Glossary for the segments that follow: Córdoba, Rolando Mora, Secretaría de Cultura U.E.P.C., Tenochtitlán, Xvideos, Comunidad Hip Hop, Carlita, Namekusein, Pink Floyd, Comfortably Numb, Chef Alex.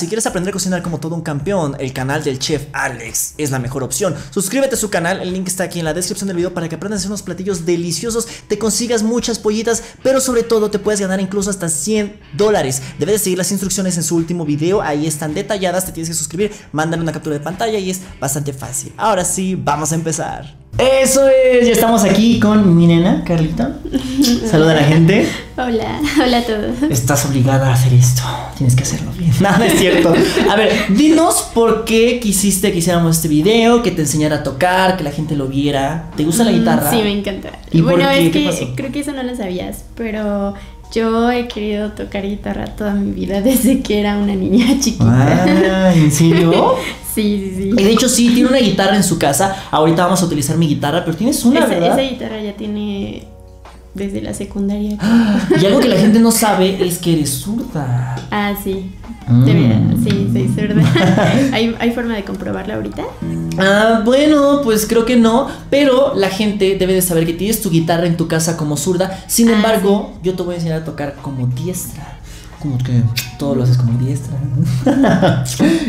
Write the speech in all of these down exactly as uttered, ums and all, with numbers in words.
Si quieres aprender a cocinar como todo un campeón, el canal del Chef Alex es la mejor opción. Suscríbete a su canal, el link está aquí en la descripción del video para que aprendas a hacer unos platillos deliciosos, te consigas muchas pollitas, pero sobre todo te puedes ganar incluso hasta cien dólares. Debes de seguir las instrucciones en su último video, ahí están detalladas, te tienes que suscribir, mándale una captura de pantalla y es bastante fácil. Ahora sí, vamos a empezar. Eso es, ya estamos aquí con mi nena, Carlita. Saluda a la gente. Hola, hola a todos. Estás obligada a hacer esto, tienes que hacerlo bien. Nada, es cierto. A ver, dinos por qué quisiste que hiciéramos este video, que te enseñara a tocar, que la gente lo viera. ¿Te gusta la guitarra? Sí, me encanta. ¿Y bueno, por qué? Es que ¿Qué pasó? Creo que eso no lo sabías, pero yo he querido tocar guitarra toda mi vida desde que era una niña chiquita. Ah, ¿en serio? Sí, sí, sí. Y de hecho sí, tiene una guitarra en su casa. Ahorita vamos a utilizar mi guitarra, pero tienes una, esa, ¿verdad? Esa guitarra ya tiene desde la secundaria. Y algo que la gente no sabe es que eres zurda. Ah, sí. Mm. De verdad, sí, soy zurda. ¿Hay, ¿Hay forma de comprobarla ahorita? Ah, bueno, pues creo que no. Pero la gente debe de saber que tienes tu guitarra en tu casa como zurda. Sin ah, embargo, sí. Yo te voy a enseñar a tocar como diestra. Como que todo lo haces como diestra, ¿no?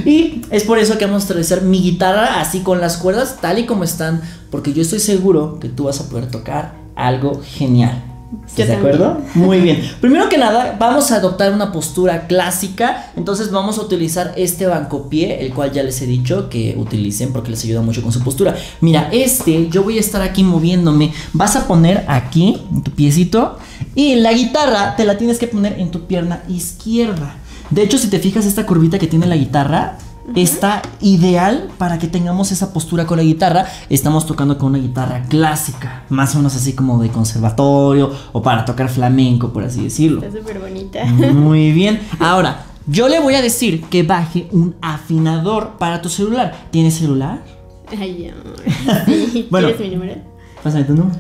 Y es por eso que vamos a utilizar mi guitarra así con las cuerdas tal y como están, porque yo estoy seguro que tú vas a poder tocar algo genial. ¿Estás de acuerdo? Muy bien. Primero que nada, vamos a adoptar una postura clásica. Entonces vamos a utilizar este bancopié, el cual ya les he dicho que utilicen porque les ayuda mucho con su postura. Mira, este, yo voy a estar aquí moviéndome. Vas a poner aquí en tu piecito y la guitarra te la tienes que poner en tu pierna izquierda. De hecho, si te fijas esta curvita que tiene la guitarra, está ideal para que tengamos esa postura con la guitarra. Estamos tocando con una guitarra clásica, más o menos así como de conservatorio o para tocar flamenco, por así decirlo. Está súper bonita. Muy bien. Ahora, yo le voy a decir que baje un afinador para tu celular. ¿Tienes celular? Ay, amor. Sí. Bueno, ¿quieres mi número? Pásame tu número.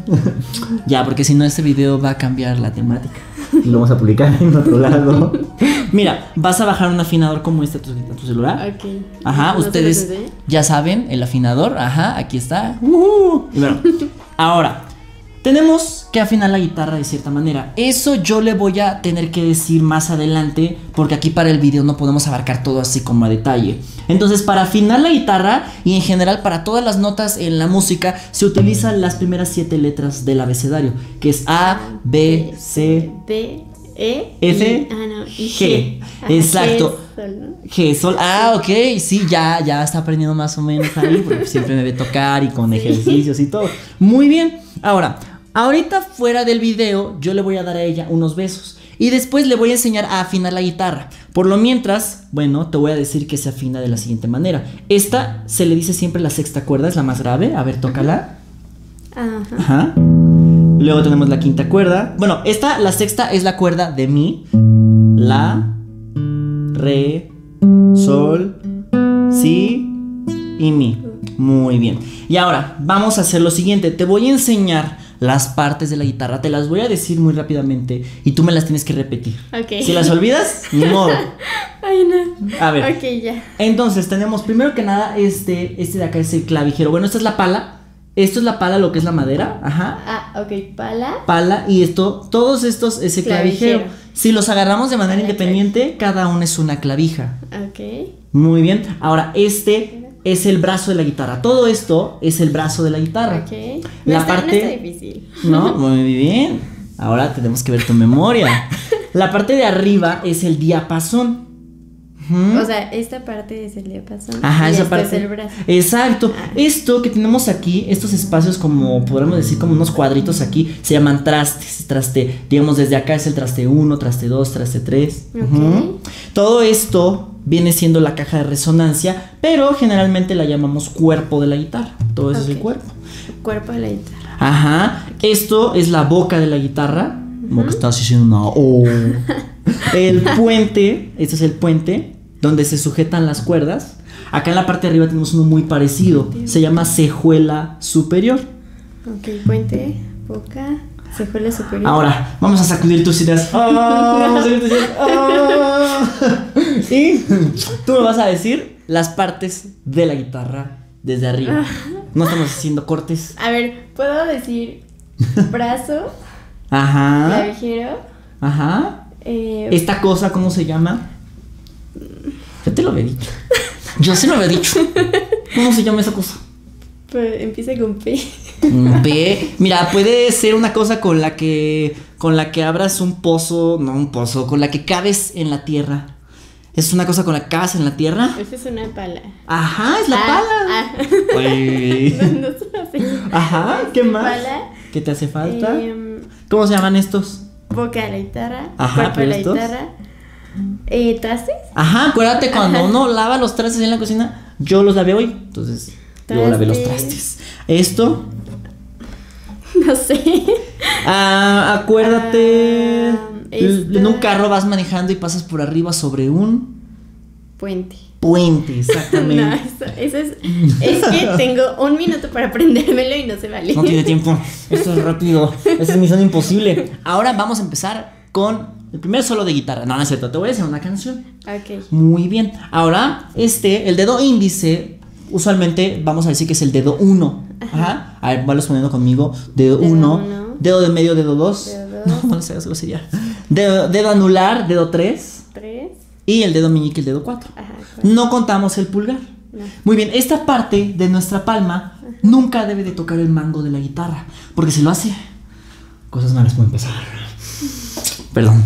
Ya, porque si no este video va a cambiar la temática y lo vamos a publicar en otro lado. Mira, vas a bajar un afinador como este a tu, a tu celular. Ok. Ajá, ustedes ya saben el afinador. Ajá, aquí está. Uh-huh. Y bueno, ahora tenemos que afinar la guitarra de cierta manera. Eso yo le voy a tener que decir más adelante, porque aquí para el video no podemos abarcar todo así como a detalle. Entonces, para afinar la guitarra y en general para todas las notas en la música, se utilizan las primeras siete letras del abecedario, que es A, B, C, D, E, F, ah, no, y G. G. Exacto. G, sol, ¿no? G, sol. Ah, ok. Sí, ya, ya está aprendiendo más o menos ahí, porque siempre me ve tocar y con ejercicios y todo. Muy bien. Ahora, ahorita fuera del video, yo le voy a dar a ella unos besos y después le voy a enseñar a afinar la guitarra. Por lo mientras, bueno, te voy a decir que se afina de la siguiente manera. Esta se le dice siempre la sexta cuerda, es la más grave. A ver, tócala. Ajá. Ajá. Luego tenemos la quinta cuerda. Bueno, esta, la sexta, es la cuerda de mi, la, re, sol, si y mi. Muy bien. Y ahora vamos a hacer lo siguiente. Te voy a enseñar las partes de la guitarra, te las voy a decir muy rápidamente y tú me las tienes que repetir. Okay. Si las olvidas, ni modo. Ay, no. A ver. Okay, ya. Entonces tenemos primero que nada este, este de acá es el clavijero. Bueno, esta es la pala. Esto es la pala, lo que es la madera. Ajá. Ah, ok, pala. Pala, y esto, todos estos es el clavijero. clavijero. Si los agarramos de manera pala, independiente, cada uno es una clavija. Ok. Muy bien. Ahora, este es el brazo de la guitarra. Todo esto es el brazo de la guitarra. Ok. La no parte... Está, no está difícil. No, muy bien. Ahora tenemos que ver tu memoria. La parte de arriba es el diapasón. Uh-huh. O sea, esta parte es el diapasón. Ajá, y esa parte es el brazo. Exacto. Ah. Esto que tenemos aquí, estos espacios como, podríamos decir, como unos cuadritos aquí, se llaman trastes. Traste, digamos, desde acá es el traste uno, traste dos, traste tres. Okay. Uh-huh. Todo esto viene siendo la caja de resonancia, pero generalmente la llamamos cuerpo de la guitarra. Todo eso okay. Es el cuerpo. El cuerpo de la guitarra. Ajá. Okay. Esto es la boca de la guitarra. Como que estás haciendo una O. El puente, este es el puente donde se sujetan las cuerdas. Acá en la parte de arriba tenemos uno muy parecido, se llama cejuela superior. Ok, puente, boca, cejuela superior. Ahora, vamos a sacudir tus ideas. ¡Oh! Vamos a sacudir tus ideas. ¡Oh! Y tú me vas a decir las partes de la guitarra desde arriba. No estamos haciendo cortes. A ver, ¿puedo decir brazo? Ajá. Clavijero. Ajá. Eh, ¿Esta cosa cómo se llama? Yo te lo había dicho. Yo se lo había dicho. ¿Cómo se llama esa cosa? Pero empieza con P. P. Mira, puede ser una cosa con la que con la que abras un pozo, no un pozo, con la que caves en la tierra. ¿Es una cosa con la que caves en la tierra? Esa es una pala. Ajá, es la ah, pala. Ah. Uy. No, no sé. Ajá, ¿qué más? Pala. ¿Qué te hace falta? Eh, ¿Cómo se llaman estos? Boca de la guitarra, ajá, cuerpo de la guitarra. Eh, ¿Trastes? Ajá, acuérdate cuando ajá. uno lava los trastes en la cocina. Yo los lavé hoy, entonces yo lavé los trastes. ¿Esto? No sé. Ah, acuérdate. Ah, en un carro vas manejando y pasas por arriba sobre un puente. Puente, exactamente. No, eso, eso es, es que tengo un minuto para aprendérmelo y no se vale. No tiene tiempo. Esto es rápido. Esta es misión imposible. Ahora vamos a empezar con el primer solo de guitarra. No, no es cierto. Te voy a hacer una canción. Ok. Muy bien. Ahora, este, el dedo índice, usualmente vamos a decir que es el dedo uno. Ajá. A ver, valos poniendo conmigo. Dedo uno. Dedo de medio, dedo dos. No, no sé, eso sería. Dedo, dedo anular, dedo tres. Tres. Y el dedo meñique, el dedo cuatro. No contamos el pulgar. No. Muy bien, esta parte de nuestra palma ajá. nunca debe de tocar el mango de la guitarra, porque si lo hace, cosas malas pueden pasar. Perdón.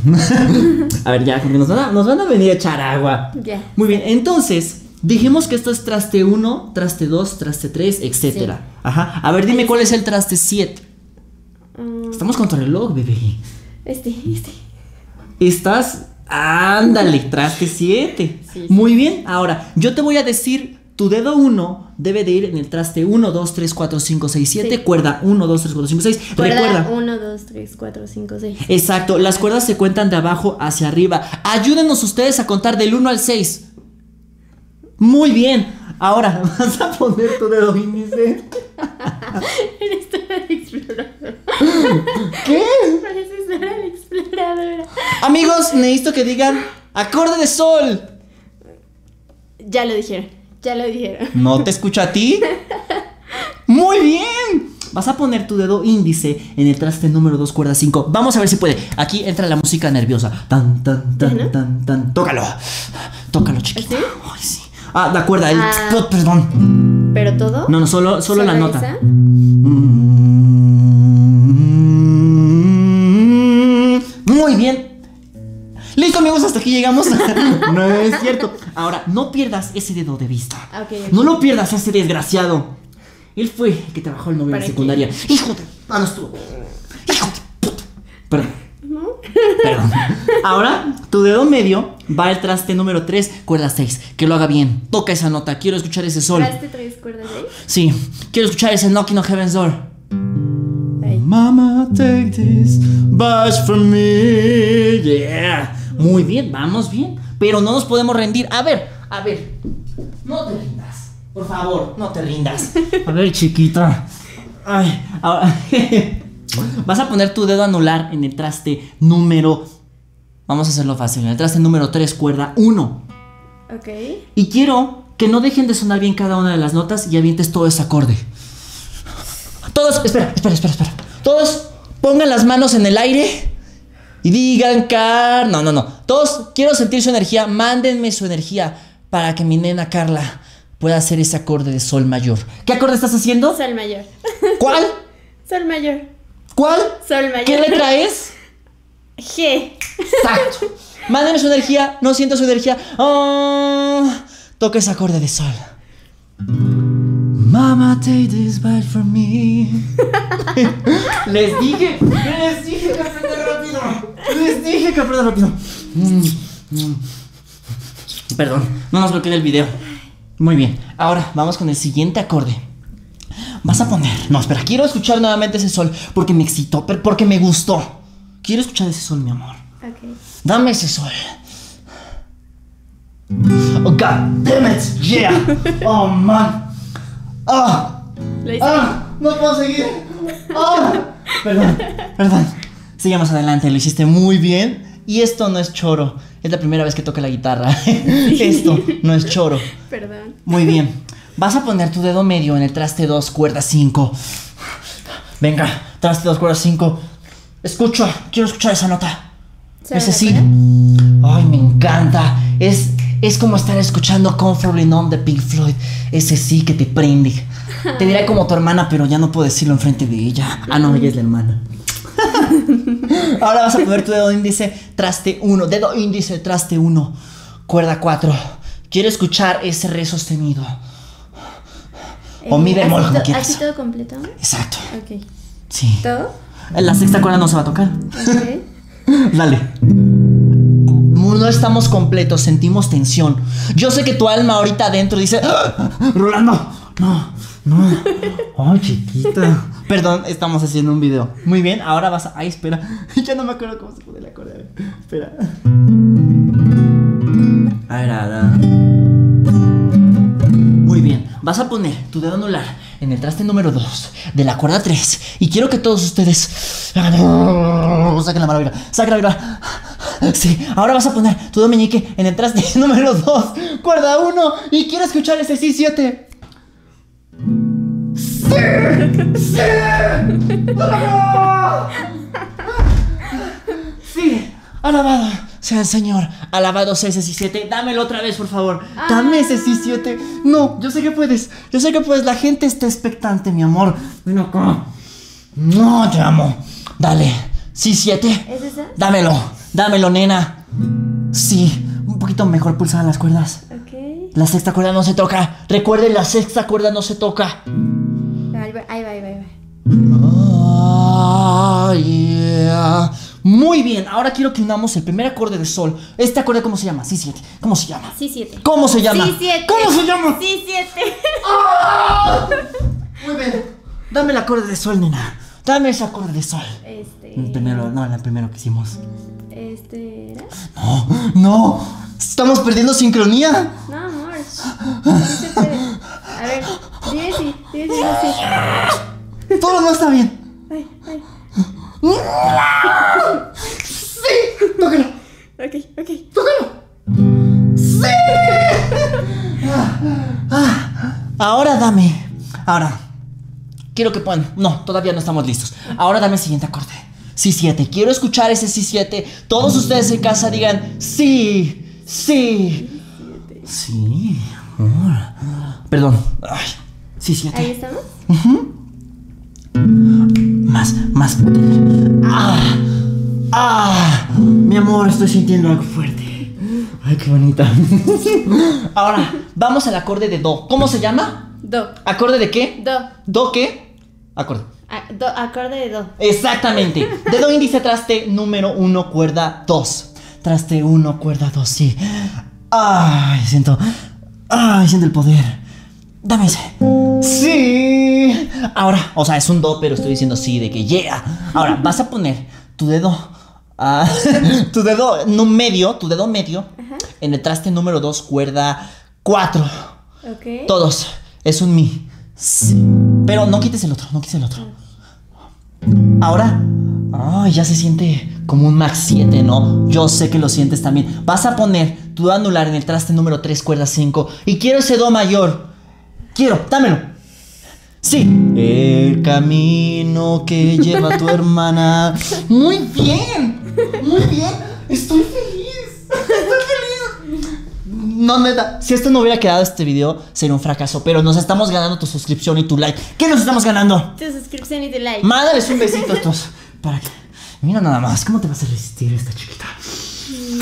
A ver, ya, porque nos van a, nos van a venir a echar agua. Yeah. Muy bien, entonces, dijimos que esto es traste uno, traste dos, traste tres, etcétera. Sí. Ajá. A ver, dime cuál es el traste siete. Um, Estamos contra el reloj, bebé. Este, este. Estás... Ándale, traste siete. Sí, sí. Muy bien, ahora yo te voy a decir, tu dedo uno debe de ir en el traste uno, dos, tres, cuatro, cinco, seis, siete, sí. Cuerda uno, dos, tres, cuatro, cinco, seis. Recuerda uno, dos, tres, cuatro, cinco, seis. Exacto, las cuerdas se cuentan de abajo hacia arriba. Ayúdenos ustedes a contar del uno al seis. Muy bien, ahora vas a poner tu dedo índice. Eres Dora la Exploradora. ¿Qué? Pareces Dora la Exploradora. Amigos, necesito que digan acorde de sol. Ya lo dijeron, ya lo dijeron. ¿No te escucho a ti? Muy bien. Vas a poner tu dedo índice en el traste número dos, cuerda cinco. Vamos a ver si puede. Aquí entra la música nerviosa. Tan, tan, tan, tan, tan, tan. Tócalo. Tócalo, chiquita. Ay, sí. Ah, de acuerdo, el... ah, perdón. ¿Pero todo? No, no, solo, solo, ¿solo la nota? Esa? Muy bien. Listo, amigos, hasta aquí llegamos. No es cierto. Ahora, no pierdas ese dedo de vista. Okay, okay. No lo pierdas a ese desgraciado. Él fue el que trabajó el novio en la secundaria. ¿Qué? ¡Hijo de... Ah, no estuvo. ¡Hijo de puta! Perdón. Perdón. Ahora, tu dedo medio va al traste número tres, cuerda seis. Que lo haga bien. Toca esa nota. Quiero escuchar ese sol. ¿Traste tres, cuerda seis? Sí. Quiero escuchar ese knocking on heaven's door. Hey. Mama, take this bash from me. Yeah. Muy bien, vamos bien. Pero no nos podemos rendir. A ver, a ver. No te rindas. Por favor, no te rindas. A ver, chiquita. Ay, ahora. Vas a poner tu dedo anular en el traste número... Vamos a hacerlo fácil. En el traste número tres, cuerda uno. Ok. Y quiero que no dejen de sonar bien cada una de las notas y avientes todo ese acorde. Todos... Espera, espera, espera, espera. Todos pongan las manos en el aire y digan Car... No, no, no. Todos, quiero sentir su energía. Mándenme su energía para que mi nena Carla pueda hacer ese acorde de sol mayor. ¿Qué acorde estás haciendo? Sol mayor. ¿Cuál? Sol mayor. ¿Cuál? Sol mayor. ¿Qué letra es? G. Exacto. Mándame su energía. No siento su energía. Oh, toca ese acorde de sol. Mama, take this bite from me. Les dije. Les dije que aprenda rápido. Les dije que aprenda rápido. Mm, mm. Perdón, no nos bloqueen el video. Muy bien. Ahora vamos con el siguiente acorde. Vas a poner... No, espera, quiero escuchar nuevamente ese sol porque me excitó, porque me gustó. Quiero escuchar ese sol, mi amor. Ok. Dame ese sol. Oh, God damn it, yeah. Oh, man. Ah, oh, oh, no puedo seguir. Oh, perdón, perdón. Sigamos adelante, lo hiciste muy bien. Y esto no es choro. Es la primera vez que toca la guitarra. Esto no es choro. Perdón. Muy bien. Vas a poner tu dedo medio en el traste dos, cuerda cinco. Venga, traste dos, cuerda cinco. Escucho, quiero escuchar esa nota. Ese sí. Ay, me encanta. Es es como estar escuchando Comfortably Numb de Pink Floyd. Ese sí que te prende. Te diré como tu hermana, pero ya no puedo decirlo enfrente de ella. Ah, no, ella es la hermana. Ahora vas a poner tu dedo índice, traste uno. Dedo índice, traste uno. Cuerda cuatro. Quiero escuchar ese re sostenido. O mi bemol, como quieras. ¿Así todo completo? Exacto. Ok. Sí. ¿Todo? La sexta cuerda no se va a tocar. Ok. Dale. No estamos completos, sentimos tensión. Yo sé que tu alma ahorita adentro dice: ¡Ah! Rolando, no, no. Oh, chiquita. Perdón, estamos haciendo un video. Muy bien, ahora vas a... Ay, espera. Ya no me acuerdo cómo se pone el acorde. A ver, espera. A ver, a ver. Muy bien, vas a poner tu dedo anular en el traste número dos de la cuerda tres. Y quiero que todos ustedes saquen la maravilla. Saquen la maravilla. Sí, ahora vas a poner tu dedo meñique en el traste número dos, cuerda uno, y quiero escuchar ese sí, siete. ¡Sí! ¡Sí! ¡Alabado! ¡Sí! ¡Alabado sea el Señor! ¡Alabado sea ese sí, siete! ¡Dámelo otra vez, por favor! ¡Dame ese sí, siete! ¡No! ¡Yo sé que puedes! ¡Yo sé que puedes! La gente está expectante, mi amor. Ven acá. ¡No, te amo! ¡Dale! ¡Sí, siete! ¿Es esa? ¡Dámelo! Dámelo, nena. Sí, un poquito mejor pulsadas las cuerdas. Ok. La sexta cuerda no se toca. Recuerden, la sexta cuerda no se toca. Ahí va, ahí va, ahí va. Oh, yeah. Muy bien, ahora quiero que unamos el primer acorde de sol. ¿Este acorde cómo se llama? Sí, siete. ¿Cómo se llama? Sí, siete. ¿Cómo se llama? Sí, siete. ¿Cómo se llama? Sí, siete. Oh, muy bien. Dame el acorde de sol, nena. Dame ese acorde de sol. Este... El primero, no, el primero que hicimos. Este... No, no. Estamos perdiendo sincronía. No, amor. A ver, diez, diez, diez. Todo no está bien. Ay, ay. Sí, tócalo. Ok, ok. Tócalo. Sí. Ahora dame. Ahora. Quiero que puedan. No, todavía no estamos listos. Ahora dame el siguiente acorde. Sí, siete. Quiero escuchar ese sí, siete. Todos ustedes en casa digan sí, sí. Sí, amor. Perdón. Ay, sí, siete. ¿Ahí estamos? Uh-huh. Más, más. Ah, ah. Mi amor, estoy sintiendo algo fuerte. Ay, qué bonita. Ahora, vamos al acorde de do. ¿Cómo se llama? Do. ¿Acorde de qué? Do. ¿Do qué? Acorde. A, do, acorde de do. Exactamente. Dedo índice, traste número uno, cuerda dos. Traste uno, cuerda dos, sí. Ay, siento. Ay, siento el poder. Dame ese. Sí. Ahora, o sea, es un do, pero estoy diciendo sí, de que yeah. Ahora, vas a poner tu dedo. Ah, tu dedo no, medio, tu dedo medio. Ajá. En el traste número dos, cuerda cuatro. Ok. Todos. Es un mi. Sí. Pero no quites el otro, no quites el otro. Ahora, oh, ya se siente como un max siete, ¿no? Yo sé que lo sientes también. Vas a poner tu do anular en el traste número tres, cuerda cinco. Y quiero ese do mayor. Quiero, dámelo. Sí. El camino que lleva tu hermana. Muy bien, muy bien. Estoy feliz, estoy feliz. No, neta, si esto no hubiera quedado este video, sería un fracaso. Pero nos estamos ganando tu suscripción y tu like. ¿Qué nos estamos ganando? Tu suscripción y tu like. Mándales un besito a todos. Para que... Mira nada más, ¿cómo te vas a resistir esta chiquita?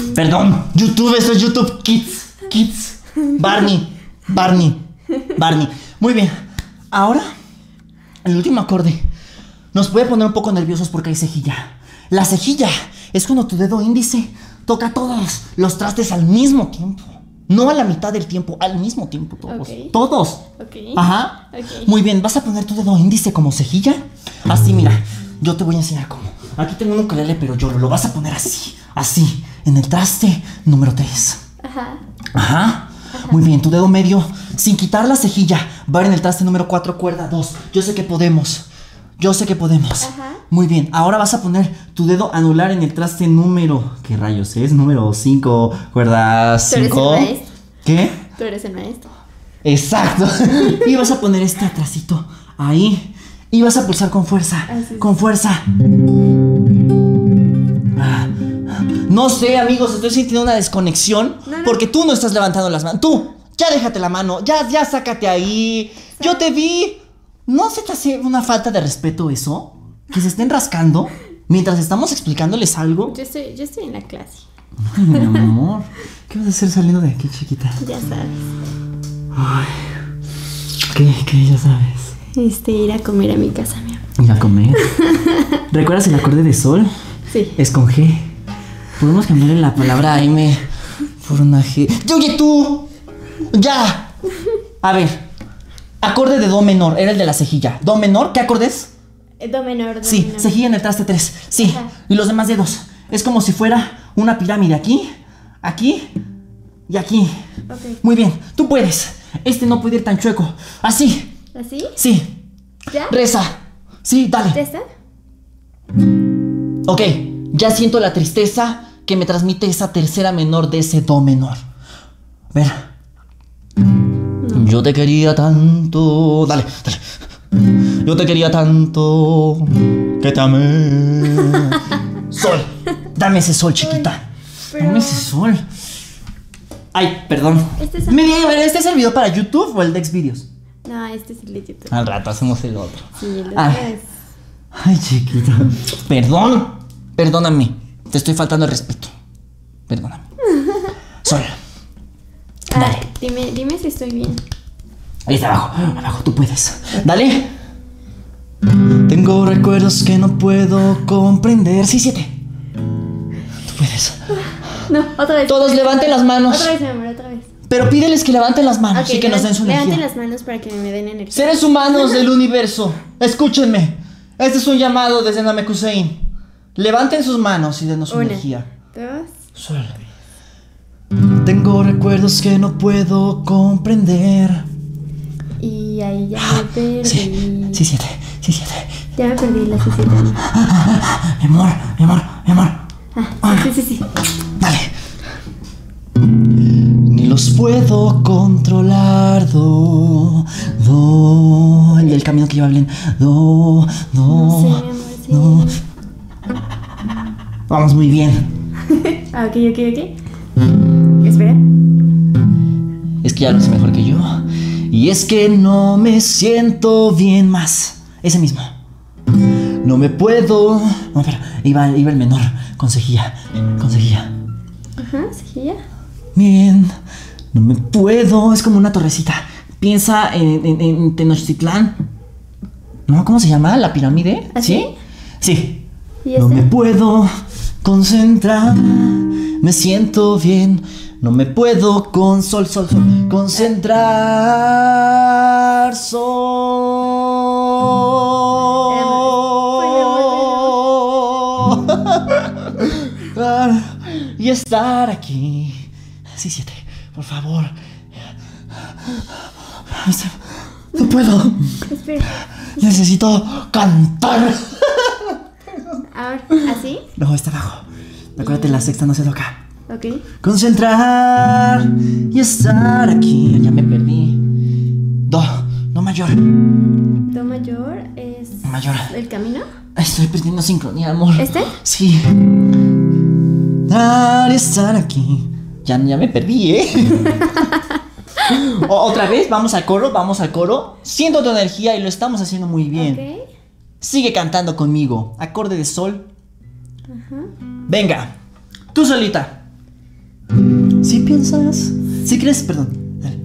Mm. Perdón, YouTube, esto es YouTube Kids. Kids. Barney. Barney. Barney. Muy bien. Ahora, el último acorde. Nos puede poner un poco nerviosos porque hay cejilla. La cejilla es cuando tu dedo índice toca todos los trastes al mismo tiempo. No a la mitad del tiempo, al mismo tiempo todos. Okay. Todos. Okay. Ajá. Okay. Muy bien, vas a poner tu dedo índice como cejilla. Así, mira, yo te voy a enseñar cómo. Aquí tengo un ukelele, pero yo lo vas a poner así. Así, en el traste número tres. Ajá. Ajá. Ajá. Muy bien, tu dedo medio, sin quitar la cejilla, va a ir en el traste número cuatro, cuerda dos. Yo sé que podemos. Yo sé que podemos. Ajá. Muy bien, ahora vas a poner tu dedo anular en el traste número... ¿Qué rayos es? Número cinco, cuerda cinco. ¿Qué? Tú eres el maestro. Exacto. Y vas a poner este atrasito ahí. Y vas a pulsar con fuerza. Con fuerza. No sé, amigos, estoy sintiendo una desconexión. No, no. Porque tú no estás levantando las manos. Tú, ya déjate la mano, ya, ya sácate ahí. Sí. Yo te vi. ¿No se te hace una falta de respeto eso? Que se estén rascando mientras estamos explicándoles algo. Yo estoy, yo estoy en la clase. Ay, mi amor. ¿Qué vas a hacer saliendo de aquí, chiquita? Ya sabes. Ay. ¿Qué? ¿Qué? Ya sabes. Este, ir a comer a mi casa, mi amor. Ir a comer. ¿Recuerdas el acorde de sol? Sí. Es con G. Podemos cambiarle la palabra M por una G. ¡Oye, tú! ¡Ya! A ver. Acorde de do menor. Era el de la cejilla. ¿Do menor? ¿Qué acordes? Do menor, do sí, menor. Cejilla en el traste tres. Sí. Ajá. Y los demás dedos. Es como si fuera una pirámide aquí, aquí y aquí. Okay. Muy bien. Tú puedes. Este no puede ir tan chueco. Así. ¿Así? Sí. ¿Ya? Reza. Sí, dale. ¿Tristeza? Ok. Ya siento la tristeza que me transmite esa tercera menor de ese do menor. A ver. No. Yo te quería tanto. Dale, dale. Yo te quería tanto que te amé. Sol. Dame ese sol, chiquita. Pero... Dame ese sol. Ay, perdón. Este es el... ¿Este es el video para YouTube o el de Xvideos? No, este es el de YouTube. Al rato hacemos el otro. Sí, el otro es... Ay, chiquita. Perdón. Perdóname. Te estoy faltando el respeto. Perdóname. Sol. Dale. Ay, dime, dime si estoy bien. Ahí está abajo, abajo, tú puedes. Dale. Tengo recuerdos que no puedo comprender. Sí, siete. Tú puedes. No, otra vez. Todos levanten las manos. Otra vez, mi amor, otra vez. Pero pídeles que levanten las manos, okay, y que nos den su energía. Levanten las manos para que me den energía. Seres humanos del universo, escúchenme. Este es un llamado desde Namekusein. Levanten sus manos y denos su Una, energía. Dos. Sol. Tengo recuerdos que no puedo comprender. Y ahí ya me perdí. Sí, sí, siete, sí, siete. Ya me perdí la siete. Mi amor, mi amor, mi amor. Ah, sí, sí, sí, sí. Dale. Ni los puedo controlar. Do, do. Y el camino que lleva Belén. Do, do. No sé, mi amor, sí. Do. Vamos muy bien. Ah, ok, ok, ok. Espera. Es que ya lo sé mejor que yo. Y es que no me siento bien más. Ese mismo. No me puedo. No, espera. Iba, iba el menor. Con cejilla. Con cejilla. Ajá, cejilla. Bien. No me puedo. Es como una torrecita. Piensa en, en, en Tenochtitlán. ¿No? ¿Cómo se llama? ¿La pirámide? ¿Así? Sí. Sí. No me puedo concentrar. Me siento bien. No me puedo con sol, sol, sol, concentrar, sol. Y estar aquí. Sí, siete, por favor. No puedo. Necesito cantar. Ahora, ¿así? No, está abajo. Acuérdate, la sexta no se toca. Okay. Concentrar y estar aquí. Ya me perdí. Do, do mayor. Do mayor es mayor. ¿El camino? Estoy perdiendo sincronía, amor. ¿Este? Sí. Estar y estar aquí. Ya, ya me perdí, ¿eh? Otra vez, vamos al coro, vamos al coro. Siento tu energía y lo estamos haciendo muy bien. Okay. Sigue cantando conmigo. Acorde de sol. Uh-huh. Venga, tú solita. Si piensas, si crees, perdón, dale.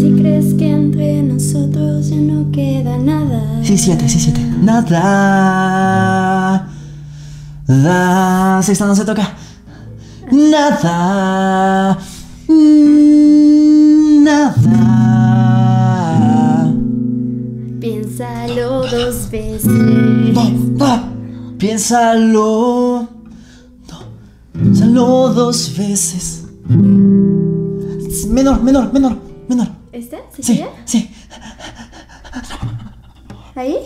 Si crees que entre nosotros ya no queda nada. Sí, siete, sí, siete. Nada. Da. Sexta no se toca. Nada. Nada. Piénsalo dos veces. No, no. Piénsalo. Solo dos veces. Menor, menor, menor, menor. ¿Esta? ¿Se sí, llega? Sí. ¿Ahí?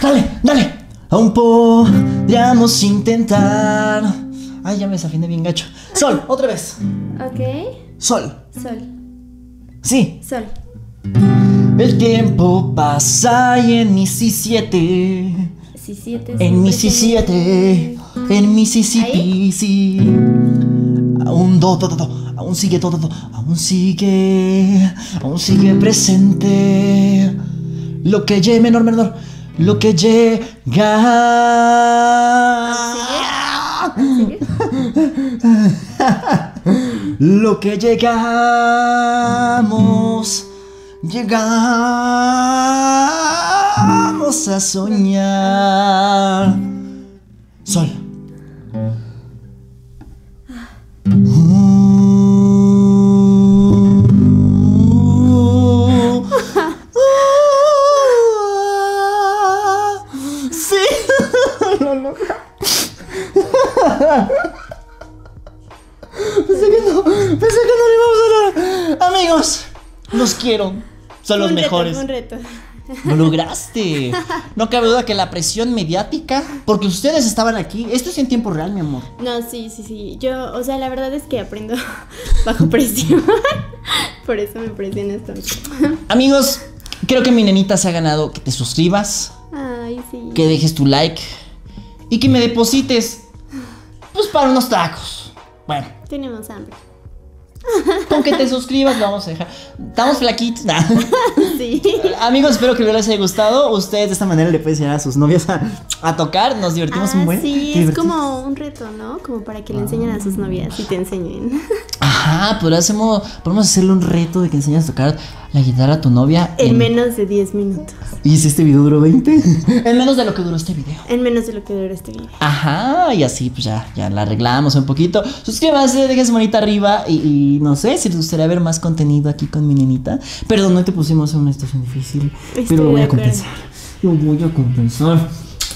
Dale, dale. Aún podríamos intentar. Ay, ya me desafiné bien gacho. Sol, otra vez. Ok. Sol. Sol. Sí. Sol. El tiempo pasa y en mi sí siete. Mississippi. En Mississippi, en Mississippi, sí. Aún do, do, do, do, aún sigue todo, do, do, aún sigue, aún sigue presente. Lo que ye, menor, menor, lo que llega. ¿Sigue? Lo que llegamos, llegamos a soñar. Sol. Sí. No, no. Pensé que no, pensé que no le íbamos a ganar. Amigos, los quiero. Son los mejores. Un reto, un reto. Lo lograste. No cabe duda que la presión mediática, porque ustedes estaban aquí. Esto es en tiempo real, mi amor. No, sí, sí, sí. Yo, o sea, la verdad es que aprendo bajo presión. Por eso me presionas tanto. Amigos, creo que mi nenita se ha ganado que te suscribas. Ay, sí. Que dejes tu like. Y que me deposites, pues, para unos tacos. Bueno. Tenemos hambre. Con que te suscribas lo vamos a dejar. Estamos flaquitos. Nah. Sí. Amigos, espero que les haya gustado. Ustedes de esta manera le pueden enseñar a sus novias a, a tocar. Nos divertimos ah, un buen. Sí, es como un reto, ¿no? Como para que le enseñen a sus novias y te enseñen. Ajá, pero hacemos, podemos hacerle un reto de que enseñes a tocar la guitarra a tu novia en, en... menos de diez minutos. ¿Y si este video duró veinte? En menos de lo que duró este video. En menos de lo que duró este video. Ajá, y así pues ya, ya la arreglamos un poquito. Suscríbanse, dejen su manita arriba y, y no sé si te gustaría ver más contenido aquí con mi nenita. Perdón, no te pusimos en una situación difícil. Estoy pero lo voy a compensar. Lo voy a compensar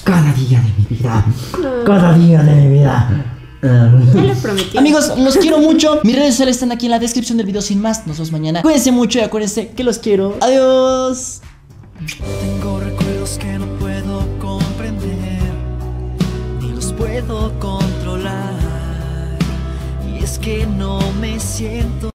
cada día de mi vida. No. Cada día de mi vida. Ya lo prometí. Amigos, los quiero mucho. Mis redes sociales están aquí en la descripción del video. Sin más, nos vemos mañana. Cuídense mucho y acuérdense que los quiero. Adiós. Tengo recuerdos que no puedo comprender, ni los puedo controlar. Es que no me siento